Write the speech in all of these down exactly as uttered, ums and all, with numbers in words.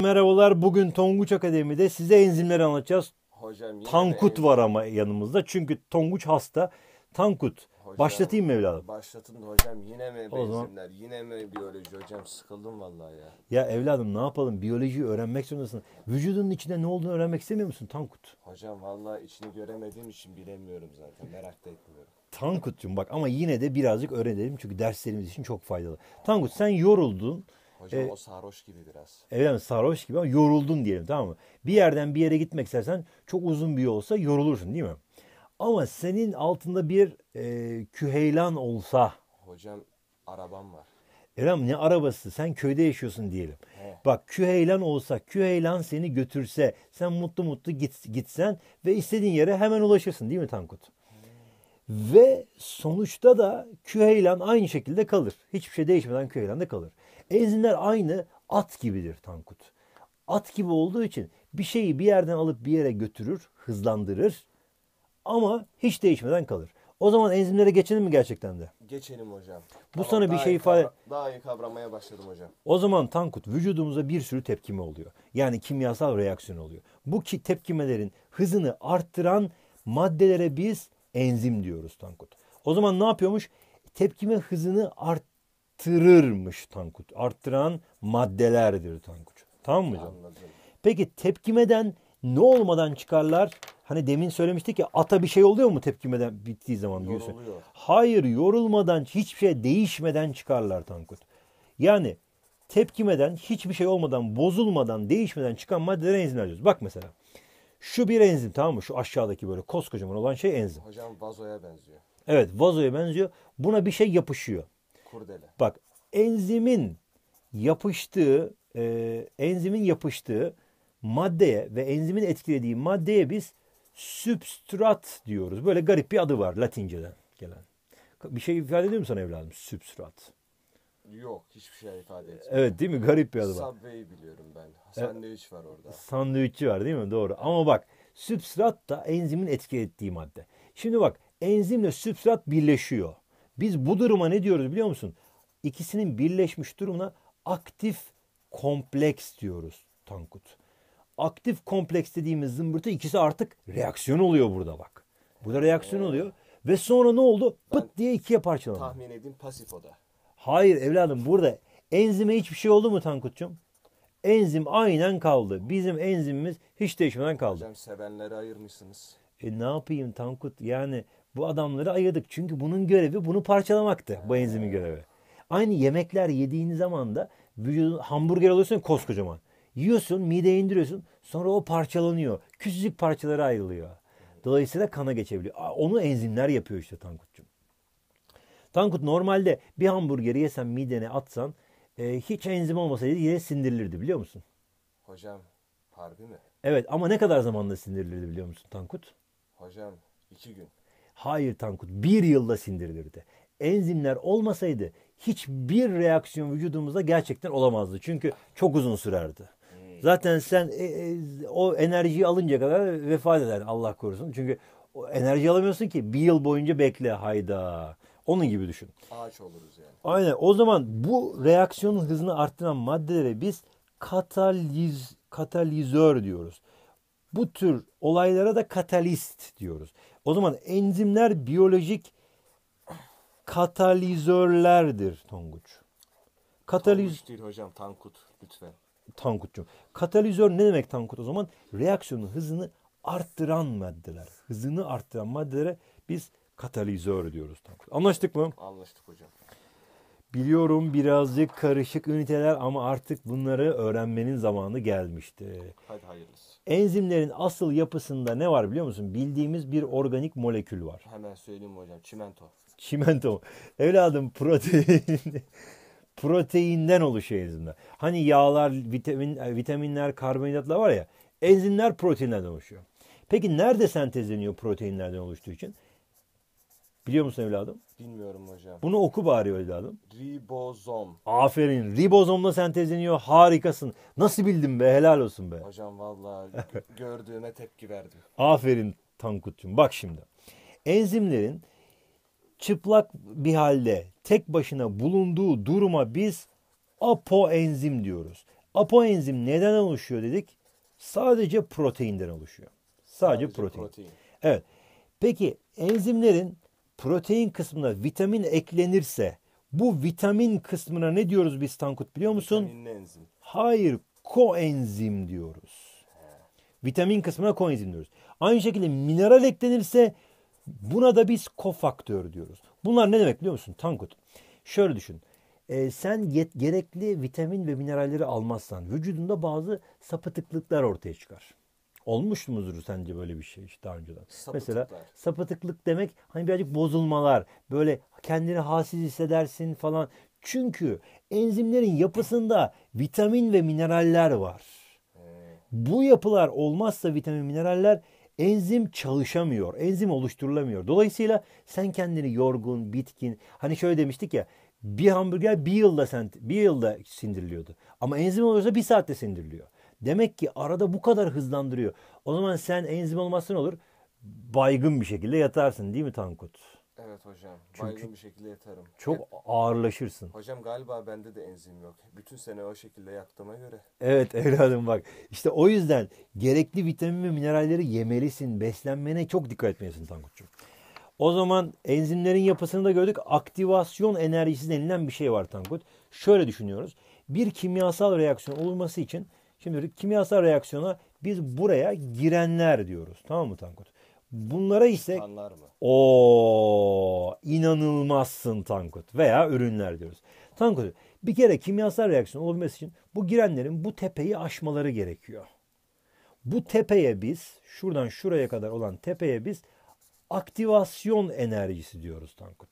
Merhabalar. Bugün Tonguç Akademi'de size enzimleri anlatacağız. Hocam, Tankut var ama yanımızda. Çünkü Tonguç hasta. Tankut. Hocam, başlatayım mı evladım? Başlatın hocam. Yine mi enzimler? Yine mi biyoloji hocam? Sıkıldım vallahi ya. Ya evladım ne yapalım? Biyolojiyi öğrenmek zorundasın. Vücudunun içinde ne olduğunu öğrenmek istemiyor musun Tankut? Hocam vallahi içini göremediğim için bilemiyorum zaten. Merak da etmiyorum. Tankut'cum bak ama yine de birazcık öğrenelim. Çünkü derslerimiz için çok faydalı. Tankut sen yoruldun. Hocam ee, o sarhoş gibi biraz. Evet sarhoş gibi ama yoruldun diyelim, tamam mı? Bir yerden bir yere gitmek istersen çok uzun bir yol olsa yorulursun değil mi? Ama senin altında bir e, küheylan olsa. Hocam arabam var. Evlam ne arabası? Sen köyde yaşıyorsun diyelim. He. Bak küheylan olsa, küheylan seni götürse, sen mutlu mutlu git, gitsen ve istediğin yere hemen ulaşırsın değil mi Tankut? Hmm. Ve sonuçta da küheylan aynı şekilde kalır. Hiçbir şey değişmeden küheylan da kalır. Enzimler aynı at gibidir Tankut. At gibi olduğu için bir şeyi bir yerden alıp bir yere götürür, hızlandırır ama hiç değişmeden kalır. O zaman enzimlere geçelim mi gerçekten de? Geçelim hocam. Bu tamam, sana bir şey ifade... Daha iyi kavramaya başladım hocam. O zaman Tankut vücudumuza bir sürü tepkime oluyor. Yani kimyasal reaksiyon oluyor. Bu ki tepkimelerin hızını arttıran maddelere biz enzim diyoruz Tankut. O zaman ne yapıyormuş? Tepkime hızını arttırıyor. Arttırırmış Tankut. Arttıran maddelerdir Tankut. Tamam mı canım? Anladım. Peki tepkimeden ne olmadan çıkarlar? Hani demin söylemiştik ya ata bir şey oluyor mu tepkimeden bittiği zaman? Yoruluyor. Hayır, yorulmadan, hiçbir şey değişmeden çıkarlar Tankut. Yani tepkimeden, hiçbir şey olmadan, bozulmadan, değişmeden çıkan maddeler enzimler diyoruz. Bak mesela şu bir enzim, tamam mı? Şu aşağıdaki böyle koskocaman olan şey enzim. Hocam vazoya benziyor. Evet, vazoya benziyor. Buna bir şey yapışıyor. Kurdele. Bak enzimin yapıştığı e, enzimin yapıştığı maddeye ve enzimin etkilediği maddeye biz sübstrat diyoruz. Böyle garip bir adı var Latinceden gelen. Bir şey ifade ediyor mu sana evladım sübstrat? Yok, hiçbir şey ifade etmiyor. Evet değil mi? Garip bir adı var. Subway'i biliyorum ben. Sandviç evet. Var orada. Sandviççi var değil mi? Doğru. Ama bak sübstrat da enzimin etkilediği madde. Şimdi bak enzimle sübstrat birleşiyor. Biz bu duruma ne diyoruz biliyor musun? İkisinin birleşmiş durumuna aktif kompleks diyoruz Tankut. Aktif kompleks dediğimiz zımbırtı ikisi artık reaksiyon oluyor burada bak. Burada reaksiyon oluyor ve sonra ne oldu? Pıt diye ikiye parçalandı. Tahmin edin pasif oda. Hayır evladım burada enzime hiçbir şey oldu mu Tankut'cum? Enzim aynen kaldı. Bizim enzimimiz hiç değişmeden kaldı. Hocam sevenleri ayırmışsınız. E ne yapayım Tankut yani... Bu adamları ayırdık. Çünkü bunun görevi bunu parçalamaktı. Bu enzimin görevi. Aynı yemekler yediğin zaman da vücudun hamburger alıyorsun koskocaman. Yiyorsun, mideye indiriyorsun. Sonra o parçalanıyor. Küçücük parçalara ayrılıyor. Dolayısıyla kana geçebiliyor. Onu enzimler yapıyor işte Tankut'cum. Tankut normalde bir hamburgeri yesen midene atsan e, hiç enzim olmasaydı yine sindirilirdi biliyor musun? Hocam harbi mi? Evet ama ne kadar zamanda sindirilirdi biliyor musun Tankut? Hocam iki gün. Hayır Tankut, bir yılda sindirilirdi. Enzimler olmasaydı hiçbir reaksiyon vücudumuzda gerçekten olamazdı. Çünkü çok uzun sürerdi. Hmm. Zaten sen e, e, o enerjiyi alınca kadar vefat eder Allah korusun. Çünkü o enerji alamıyorsun ki bir yıl boyunca bekle hayda. Onun gibi düşün. Ağaç oluruz yani. Aynen, o zaman bu reaksiyonun hızını arttıran maddelere biz kataliz, katalizör diyoruz. Bu tür olaylara da katalist diyoruz. O zaman enzimler biyolojik katalizörlerdir Tonguç. Kataliz... Tonguç değil hocam, Tankut lütfen. Tankut'cum. Katalizör ne demek Tankut o zaman? Reaksiyonun hızını arttıran maddeler. Hızını arttıran maddelere biz katalizör diyoruz Tankut. Anlaştık mı? Anlaştık hocam. Biliyorum birazcık karışık üniteler ama artık bunları öğrenmenin zamanı gelmişti. Hadi hayırlısı. Enzimlerin asıl yapısında ne var biliyor musun? Bildiğimiz bir organik molekül var. Hemen söyleyeyim hocam. Çimento. Çimento. Evladım protein. Proteinden oluşuyor enzimler. Hani yağlar, vitamin, vitaminler, karbonhidratlar var ya. Enzimler proteinlerden oluşuyor. Peki nerede sentezleniyor proteinlerden oluştuğu için? Biliyor musun evladım? Bilmiyorum hocam. Bunu oku bari evladım. Ribozom. Aferin. Ribozomla sentezleniyor. Harikasın. Nasıl bildin be? Helal olsun be. Hocam vallahi gördüğüme tepki verdim. Aferin Tankut'cum. Bak şimdi. Enzimlerin çıplak bir halde tek başına bulunduğu duruma biz apoenzim diyoruz. Apoenzim neden oluşuyor dedik? Sadece proteinden oluşuyor. Sadece, Sadece protein. protein. Evet. Peki enzimlerin protein kısmına vitamin eklenirse bu vitamin kısmına ne diyoruz biz Tankut, biliyor musun? Vitaminli enzim. Hayır, koenzim diyoruz. He. Vitamin kısmına koenzim diyoruz. Aynı şekilde mineral eklenirse buna da biz kofaktör diyoruz. Bunlar ne demek biliyor musun Tankut? Şöyle düşün. Ee, sen yet, gerekli vitamin ve mineralleri almazsan vücudunda bazı sapıtıklıklar ortaya çıkar. Olmuş mudur sence böyle bir şey işte daha önceden? Mesela sapıtıklık demek hani birazcık bozulmalar, böyle kendini halsiz hissedersin falan. Çünkü enzimlerin yapısında vitamin ve mineraller var. Hmm. Bu yapılar olmazsa vitamin, mineraller, enzim çalışamıyor. Enzim oluşturulamıyor. Dolayısıyla sen kendini yorgun, bitkin. Hani şöyle demiştik ya, bir hamburger bir yılda, sen, bir yılda sindiriliyordu. Ama enzim olursa bir saatte sindiriliyor. Demek ki arada bu kadar hızlandırıyor. O zaman sen enzim olmazsa ne olur? Baygın bir şekilde yatarsın değil mi Tankut? Evet hocam. Çünkü baygın bir şekilde yatarım. Çok Hep, ağırlaşırsın. Hocam galiba bende de enzim yok. Bütün sene o şekilde yattığıma göre. Evet evladım bak. İşte o yüzden gerekli vitamin ve mineralleri yemelisin. Beslenmene çok dikkat etmelisin Tankut'cum. O zaman enzimlerin yapısını da gördük. Aktivasyon enerjisi denilen bir şey var Tankut. Şöyle düşünüyoruz. Bir kimyasal reaksiyon olması için, şimdi kimyasal reaksiyona biz buraya girenler diyoruz. Tamam mı Tankut? Bunlara ise o inanılmazsın Tankut veya ürünler diyoruz. Tankut, bir kere kimyasal reaksiyon olabilmesi için bu girenlerin bu tepeyi aşmaları gerekiyor. Bu tepeye biz, şuradan şuraya kadar olan tepeye biz aktivasyon enerjisi diyoruz Tankut.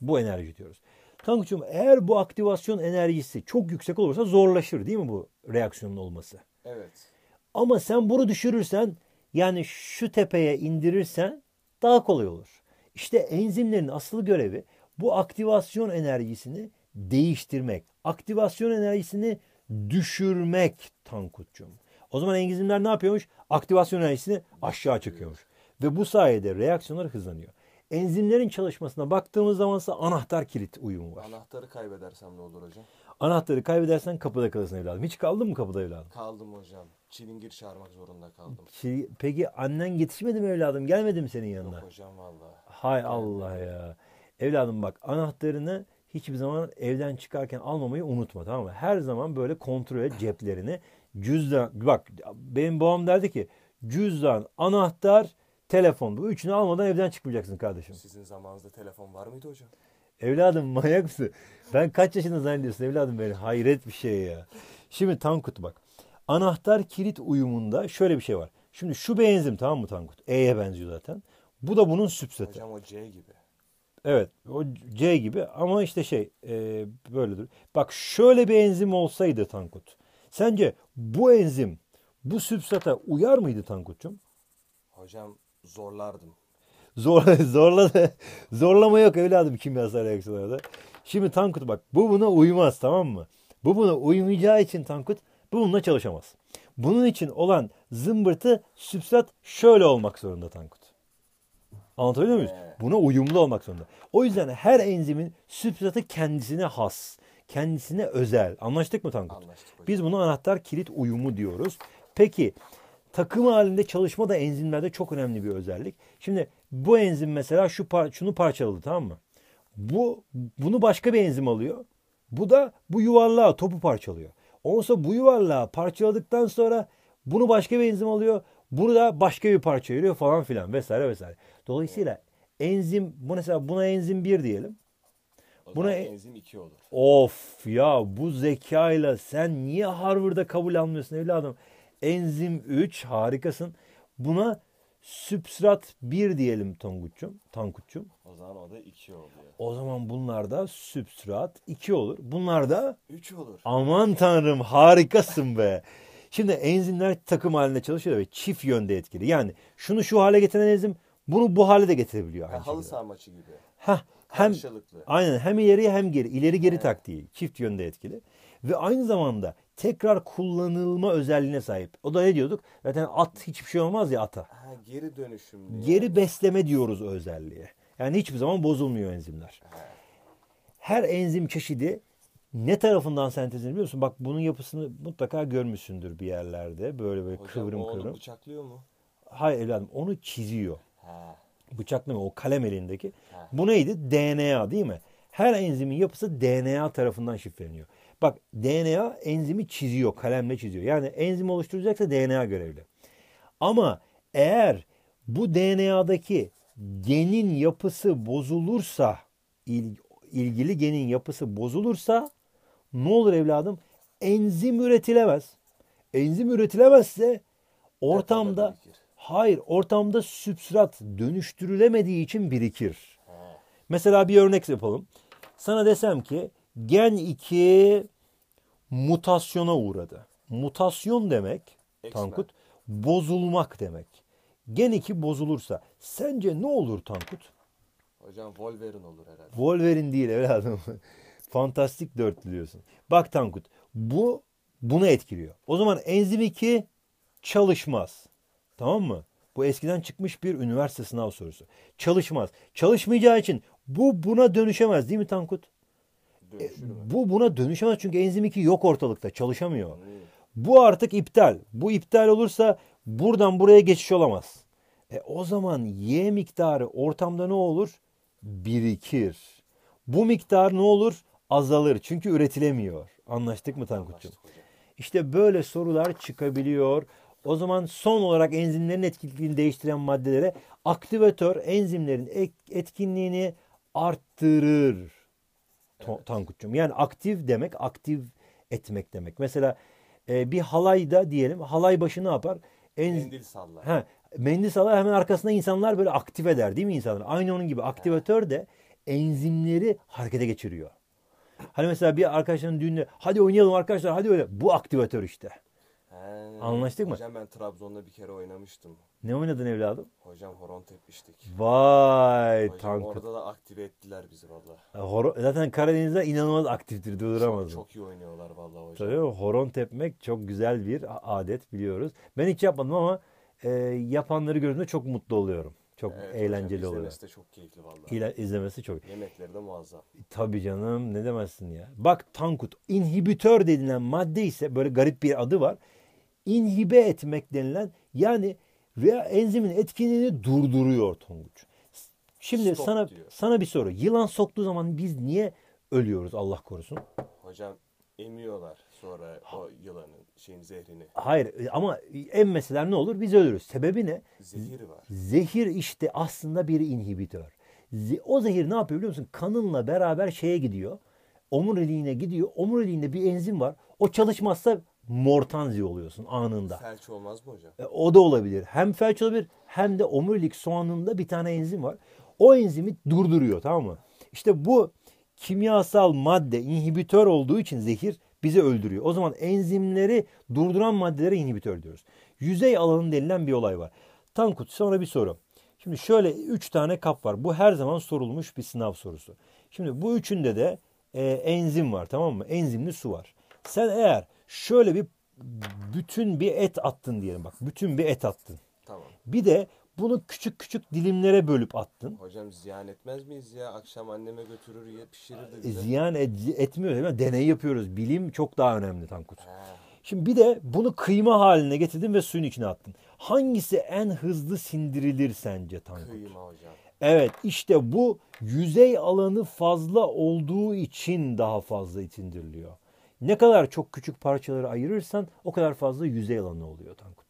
Bu enerji diyoruz. Tankut'cum, eğer bu aktivasyon enerjisi çok yüksek olursa zorlaşır değil mi bu reaksiyonun olması? Evet. Ama sen bunu düşürürsen, yani şu tepeye indirirsen daha kolay olur. İşte enzimlerin asıl görevi bu aktivasyon enerjisini değiştirmek. Aktivasyon enerjisini düşürmek Tankut'cum. O zaman enzimler ne yapıyormuş? Aktivasyon enerjisini aşağı çekiyormuş. Ve bu sayede reaksiyonlar hızlanıyor. Enzimlerin çalışmasına baktığımız zaman ise anahtar kilit uyumu var. Anahtarı kaybedersem ne olur hocam? Anahtarı kaybedersen kapıda kalırsın evladım. Hiç kaldın mı kapıda evladım? Kaldım hocam. Çilingir çağırmak zorunda kaldım. Çil... Peki annen yetişmedi mi evladım? Gelmedi mi senin yanına? Yok hocam vallahi. Hay Gelmedi. Allah ya. Evladım bak, anahtarını hiçbir zaman evden çıkarken almamayı unutma, tamam mı? Her zaman böyle kontrol et ceplerini. Cüzdan, bak benim babam derdi ki cüzdan, anahtar, telefon. Bu üçünü almadan evden çıkmayacaksın kardeşim. Sizin zamanınızda telefon var mıydı hocam? Evladım manyak mısın? Ben kaç yaşında zannediyorsun evladım beni? Hayret bir şey ya. Şimdi Tankut bak. Anahtar kilit uyumunda şöyle bir şey var. Şimdi şu bir enzim, tamam mı Tankut? E'ye benziyor zaten. Bu da bunun sübseti. Hocam o C gibi. Evet o C gibi ama işte şey e, böyledir. Bak şöyle bir enzim olsaydı Tankut. Sence bu enzim bu sübsete uyar mıydı Tankut'cum? Hocam zorlardım. Zor, zorla, zorlama yok evladım kimyasal reaksiyonlarda. Şimdi Tankut bak, bu buna uymaz, tamam mı? Bu buna uymayacağı için Tankut bu bununla çalışamaz. Bunun için olan zımbırtı sübstrat şöyle olmak zorunda Tankut. Anlatabiliyor muyuz? Buna uyumlu olmak zorunda. O yüzden her enzimin sübstratı kendisine has. Kendisine özel. Anlaştık mı Tankut? Anlaştık. Biz buna anahtar kilit uyumu diyoruz. Peki takım halinde çalışma da enzimlerde çok önemli bir özellik. Şimdi bu enzim mesela şu par- şunu parçaladı, tamam mı? Bu bunu başka bir enzim alıyor. Bu da bu yuvarlağı, topu parçalıyor. Onsa bu yuvarlağı parçaladıktan sonra bunu başka bir enzim alıyor. Bunu da başka bir parça yürüyor falan filan vesaire vesaire. Dolayısıyla enzim, bu mesela buna enzim bir diyelim. Buna enzim iki olur. Of ya, bu zekayla sen niye Harvard'a kabul almıyorsun evladım? Enzim üç, harikasın. Buna sübstrat bir diyelim Tonguç'cum, Tankut'cum. O zaman o da iki oluyor. O zaman bunlar da sübstrat iki olur. Bunlar da üç olur. Aman tanrım, harikasın be. Şimdi enzimler takım halinde çalışıyor ve çift yönde etkili. Yani şunu şu hale getiren enzim bunu bu hale de getirebiliyor. Ha, halı saha maçı gibi. Heh, hem, aynen, hem ileri hem geri. İleri geri evet. Taktiği çift yönde etkili. Ve aynı zamanda tekrar kullanılma özelliğine sahip. O da ne diyorduk? Zaten at hiçbir şey olmaz ya ata. Ha, geri dönüşüm. Geri yani. Besleme diyoruz özelliğe. Yani hiçbir zaman bozulmuyor enzimler. Ha. Her enzim çeşidi ne tarafından sentezleniyor biliyor musun? Bak bunun yapısını mutlaka görmüşsündür bir yerlerde. Böyle böyle hocam, kıvrım kıvrım. Onu bıçaklıyor mu? Hayır evladım, onu çiziyor. Ha. Bıçaklamıyor, o kalem elindeki. Ha. Bu neydi? D N A değil mi? Her enzimin yapısı D N A tarafından şifreleniyor. Bak D N A enzimi çiziyor, kalemle çiziyor. Yani enzim oluşturacaksa D N A görevli. Ama eğer bu D N A'daki genin yapısı bozulursa, il, ilgili genin yapısı bozulursa ne olur evladım? Enzim üretilemez. Enzim üretilemezse ortamda, hayır ortamda sübstrat dönüştürülemediği için birikir. Mesela bir örnek yapalım. Sana desem ki gen iki mutasyona uğradı. Mutasyon demek Tankut, bozulmak demek. Gen iki bozulursa sence ne olur Tankut? Hocam Wolverine olur herhalde. Wolverine değil evladım. Fantastik dörtlü diyorsun. Bak Tankut, bu bunu etkiliyor. O zaman enzim iki çalışmaz. Tamam mı? Bu eskiden çıkmış bir üniversite sınav sorusu. Çalışmaz. Çalışmayacağı için bu buna dönüşemez değil mi Tankut? E, bu buna dönüşemez çünkü enzim iki yok ortalıkta. Çalışamıyor. Hmm. Bu artık iptal. Bu iptal olursa buradan buraya geçiş olamaz. E, o zaman Y miktarı ortamda ne olur? Birikir. Bu miktar ne olur? Azalır. Çünkü üretilemiyor. Anlaştık mı Tankut'cum? İşte böyle sorular çıkabiliyor. O zaman son olarak enzimlerin etkinliğini değiştiren maddelere aktivatör enzimlerin etkinliğini arttırır. Evet. Tankut'cum. Yani aktif demek, aktif etmek demek. Mesela e, bir halayda diyelim, halay başı ne yapar? Enz... Mendil sallar. Ha, mendil sallar, hemen arkasında insanlar böyle aktif eder değil mi insanlar? Aynı onun gibi aktivatör de enzimleri harekete geçiriyor. Hani mesela bir arkadaşların düğünde hadi oynayalım arkadaşlar hadi öyle. Bu aktivatör işte. He, anlaştık mı? Hocam ben Trabzon'da bir kere oynamıştım. Ne oynadın evladım? Hocam horon tepmiştik. Vay hocam, Tankut. Orada da aktive ettiler bizi valla. Zaten Karadeniz'de inanılmaz aktiftir, durduramazsın. Çok, çok iyi oynuyorlar valla hocam. Tabii horon tepmek çok güzel bir adet biliyoruz. Ben hiç yapmadım ama e, yapanları gördüğümde çok mutlu oluyorum. Çok evet, eğlenceli hocam, oluyor. İzlemesi de çok keyifli valla. İla, izlemesi çok. Yemekleri de muazzam. Tabii canım, ne demezsin ya. Bak Tankut, inhibitör denilen madde ise böyle garip bir adı var. İnhibe etmek denilen, yani enzimin etkinliğini durduruyor Tonguç. Şimdi Stop sana diyor. Sana bir soru. Yılan soktuğu zaman biz niye ölüyoruz Allah korusun? Hocam emiyorlar sonra ha. o yılanın şeyin zehrini. Hayır ama emmeseler ne olur? Biz ölürüz. Sebebi ne? Zehir var. Zehir işte aslında bir inhibitör. O zehir ne yapıyor biliyor musun? Kanınla beraber şeye gidiyor. Omuriliğine gidiyor. Omuriliğinde bir enzim var. O çalışmazsa mortanzi oluyorsun anında. Felç olmaz mı hocam? E, o da olabilir. Hem felç olabilir hem de omurilik soğanında bir tane enzim var. O enzimi durduruyor, tamam mı? İşte bu kimyasal madde inhibitör olduğu için zehir bizi öldürüyor. O zaman enzimleri durduran maddelere inhibitör diyoruz. Yüzey alanı denilen bir olay var. Tankut, sonra bir soru. Şimdi şöyle üç tane kap var. Bu her zaman sorulmuş bir sınav sorusu. Şimdi bu üçünde de e, enzim var, tamam mı? Enzimli su var. Sen eğer şöyle bir bütün bir et attın diyelim bak. Bütün bir et attın. Tamam. Bir de bunu küçük küçük dilimlere bölüp attın. Hocam ziyan etmez miyiz ya? Akşam anneme götürür ya pişirir de. E, ziyan et, etmiyoruz değil mi? Deney yapıyoruz. Bilim çok daha önemli Tankut. He. Şimdi bir de bunu kıyma haline getirdin ve suyun içine attın. Hangisi en hızlı sindirilir sence Tankut? Kıyma hocam. Evet işte bu yüzey alanı fazla olduğu için daha fazla sindiriliyor. Ne kadar çok küçük parçaları ayırırsan o kadar fazla yüzey alanı oluyor Tankut.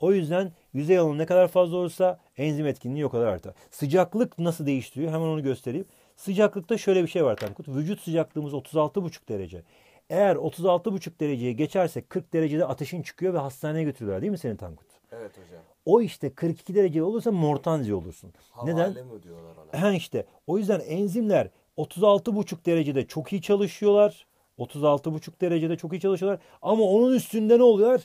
O yüzden yüzey alanı ne kadar fazla olursa enzim etkinliği o kadar artar. Sıcaklık nasıl değiştiriyor? Hemen onu göstereyim. Sıcaklıkta şöyle bir şey var Tankut. Vücut sıcaklığımız otuz altı buçuk derece. Eğer otuz altı buçuk dereceye geçersek kırk derecede ateşin çıkıyor ve hastaneye götürüyorlar değil mi seni Tankut? Evet hocam. O işte kırk iki derece olursa mortanzi olursun. Havale neden? Mi diyorlar ona? Ha işte. O yüzden enzimler otuz altı buçuk derecede çok iyi çalışıyorlar. otuz altı buçuk derecede çok iyi çalışıyorlar. Ama onun üstünde ne oluyorlar?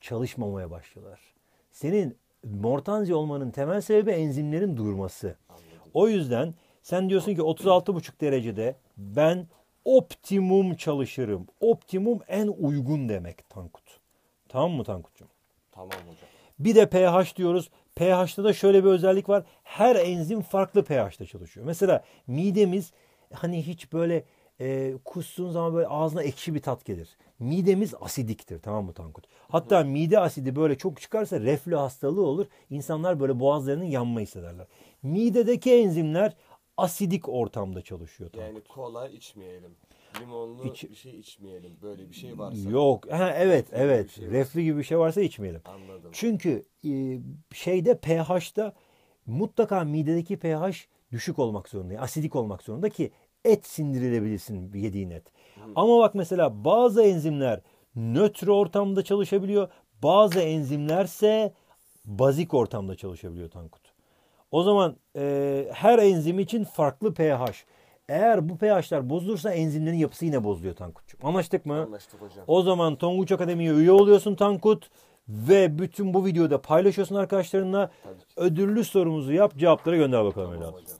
Çalışmamaya başlıyorlar. Senin mortanzi olmanın temel sebebi enzimlerin durması. O yüzden sen diyorsun ki otuz altı buçuk derecede ben optimum çalışırım. Optimum en uygun demek Tankut. Tamam mı Tankut'cum? Tamam hocam. Bir de pH diyoruz. pH'da da şöyle bir özellik var. Her enzim farklı pH'da çalışıyor. Mesela midemiz hani hiç böyle e, kustuğun zaman böyle ağzına ekşi bir tat gelir. Midemiz asidiktir, tamam mı Tankut? Hatta mide asidi böyle çok çıkarsa reflü hastalığı olur. İnsanlar böyle boğazlarının yanma hissederler. Midedeki enzimler asidik ortamda çalışıyor Tankut. Yani kola içmeyelim. Limonlu İç... bir şey içmeyelim. Böyle bir şey varsa. Yok. Ha, evet. Reflü evet. Gibi şey reflü gibi bir şey varsa içmeyelim. Anladım. Çünkü e, şeyde pH'da mutlaka midedeki pH düşük olmak zorunda. Asidik olmak zorunda ki et sindirilebilirsin yediğin et. Hı. Ama bak mesela bazı enzimler nötr ortamda çalışabiliyor. Bazı enzimlerse bazik ortamda çalışabiliyor Tankut. O zaman e, her enzim için farklı pH. Eğer bu pH'ler bozulursa enzimlerin yapısı yine bozuluyor Tankut'cum. Anlaştık mı? Anlaştık hocam. O zaman Tonguç Akademi'ye üye oluyorsun Tankut. Ve bütün bu videoda paylaşıyorsun arkadaşlarınla. Ödüllü sorumuzu yap, cevapları gönder bakalım. Tamam,